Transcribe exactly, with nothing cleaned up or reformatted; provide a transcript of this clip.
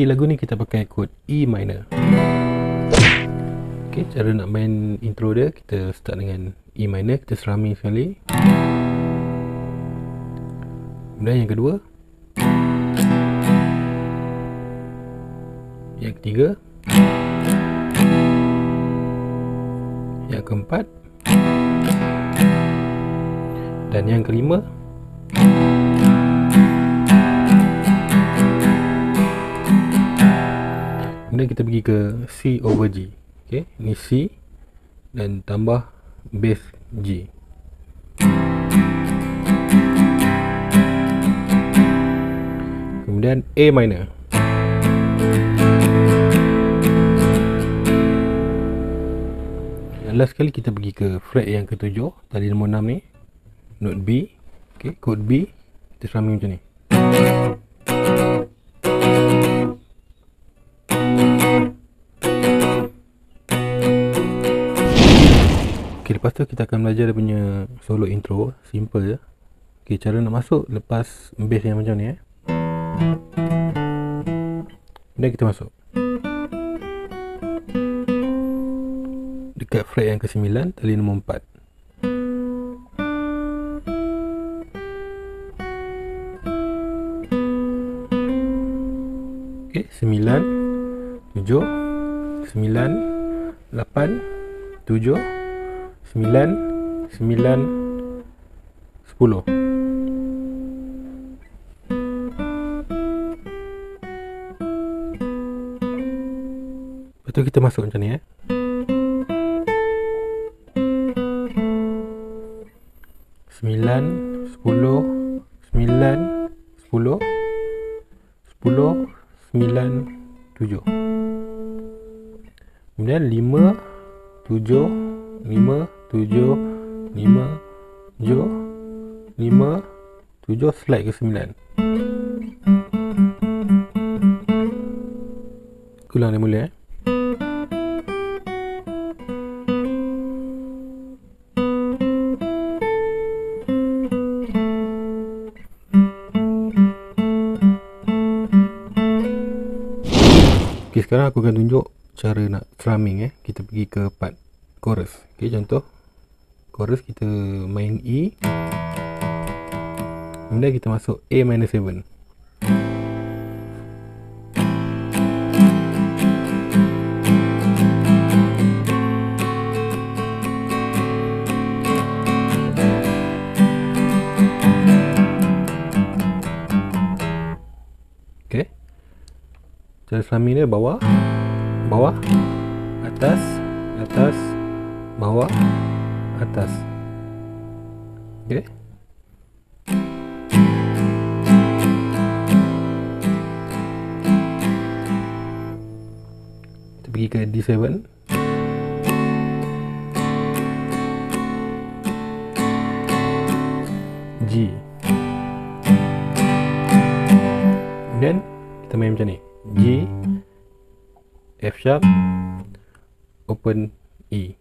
key lagu ni kita pakai kod E minor. Ok, cara nak main intro dia, kita start dengan E minor, kita serami sekali. Kemudian yang kedua, yang ketiga, yang keempat, dan yang kelima. Kemudian kita pergi ke C over G. Okay, ini C dan tambah bass G. Kemudian A minor. Yang last kali kita pergi ke fret yang ketujuh, tadi nombor enam ni, note B. Okay, kod B, kita serami macam ni. Lepas tu kita akan belajar dia punya solo intro. Simple je. Ok, cara nak masuk lepas bass yang macam ni eh. Kemudian kita masuk dekat fret yang ke sembilan, tali nombor empat. Ok, sembilan, tujuh, sembilan, lapan, tujuh, sembilan, sembilan, sepuluh. Lepas tu kita masuk macam ni eh. sembilan, sepuluh, sembilan, sepuluh, sepuluh, sembilan, tujuh. Kemudian lima, tujuh, lima, tujuh, lima, tujuh, lima, tujuh, slide ke sembilan. Ulang dari mula eh. Okay, sekarang aku akan tunjuk cara nak strumming eh. Kita pergi ke part chorus. Okay, contoh chorus kita main E, kemudian kita masuk A minor tujuh. Okay, cara strumming dia bawah, bawah, atas, atas, bawah, atas. Okay, kita pergi ke D tujuh. G. Kemudian kita main macam ni, G, F sharp, open E.